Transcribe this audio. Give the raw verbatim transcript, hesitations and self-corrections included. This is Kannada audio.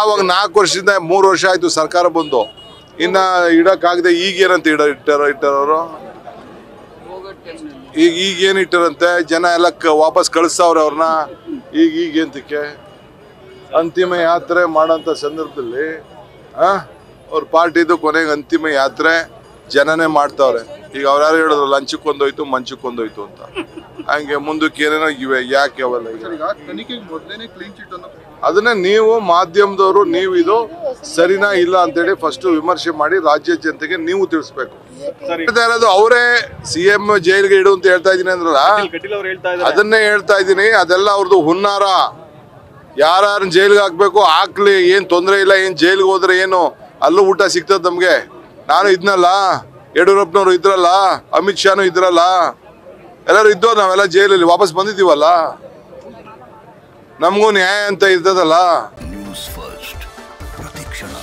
ಆವಾಗ ನಾಲ್ಕು ವರ್ಷದಿಂದ ಮೂರು ವರ್ಷ ಆಯಿತು ಸರ್ಕಾರ ಬಂದು ಇನ್ನು ಇಡಕ್ಕಾಗದೆ ಈಗ ಏನಂತ ಇಡ ಇಟ್ಟಾರ ಇಟ್ಟಾರವರು ಈಗ ಈಗೇನು ಇಟ್ಟಾರಂತೆ ಜನ ಎಲ್ಲ ವಾಪಸ್ ಕಳಿಸ್ತಾವ್ರೆ ಅವ್ರನ್ನ ಈಗ ಈಗೇಂತಕ್ಕೆ ಅಂತಿಮ ಯಾತ್ರೆ ಮಾಡೋಂಥ ಸಂದರ್ಭದಲ್ಲಿ ಅವ್ರ ಪಾರ್ಟಿದು ಕೊನೆಗೆ ಅಂತಿಮ ಯಾತ್ರೆ ಜನನೇ ಮಾಡ್ತಾವ್ರೆ. ಈಗ ಅವ್ರ್ಯಾರು ಹೇಳಿದ್ರು ಲಂಚಕ್ಕೊಂದೋಯ್ತು ಮಂಚಕ್ಕೊಂದೋಯ್ತು ಅಂತ, ಹಂಗೆ ಮುಂದಕ್ಕೆ ಏನೇನೋ ಇವೆ ಯಾಕೆ ಅವೆಲ್ಲ. ಅದನ್ನೇ ನೀವು ಮಾಧ್ಯಮದವರು ನೀವು ಇದು ಸರಿನಾ ಇಲ್ಲ ಅಂತೇಳಿ ಫಸ್ಟ್ ವಿಮರ್ಶೆ ಮಾಡಿ ರಾಜ್ಯ ಜನತೆಗೆ ನೀವು ತಿಳಿಸ್ಬೇಕು. ಇರೋದು ಅವರೇ ಸಿ ಎಂ ಜೈಲ್ಗೆ ಇಡು ಅಂತ ಹೇಳ್ತಾ ಇದೀನಿ ಅಂದ್ರಲ್ಲ, ಅದನ್ನೇ ಹೇಳ್ತಾ ಇದೀನಿ. ಅದೆಲ್ಲ ಅವ್ರದ್ದು ಹುನ್ನಾರ. ಯಾರು ಜೈಲ್ಗೆ ಹಾಕ್ಬೇಕು ಹಾಕ್ಲಿ, ಏನ್ ತೊಂದರೆ ಇಲ್ಲ. ಏನ್ ಜೈಲ್ಗೆ ಹೋದ್ರೆ ಏನು ಅಲ್ಲೂ ಊಟ ಸಿಗ್ತದೆ ನಮ್ಗೆ. ನಾನು ಇದ್ನಲ್ಲ, ಯಡಿಯೂರಪ್ಪನವ್ರು ಇದ್ರಲ್ಲ, ಅಮಿತ್ ಶಾನು ಇದ್ರಲ್ಲ, ಎಲ್ಲರೂ ಇದ್ದೋ, ನಾವೆಲ್ಲ ಜೈಲಲ್ಲಿ ವಾಪಸ್ ಬಂದಿದ್ದೀವಲ್ಲ, ನಮಗೂ ನ್ಯಾಯ ಅಂತ ಇರ್ತದಲ್ಲ. ನ್ಯೂಸ್ ಫಸ್ಟ್ ಪ್ರತಿಕ್ಷಣ.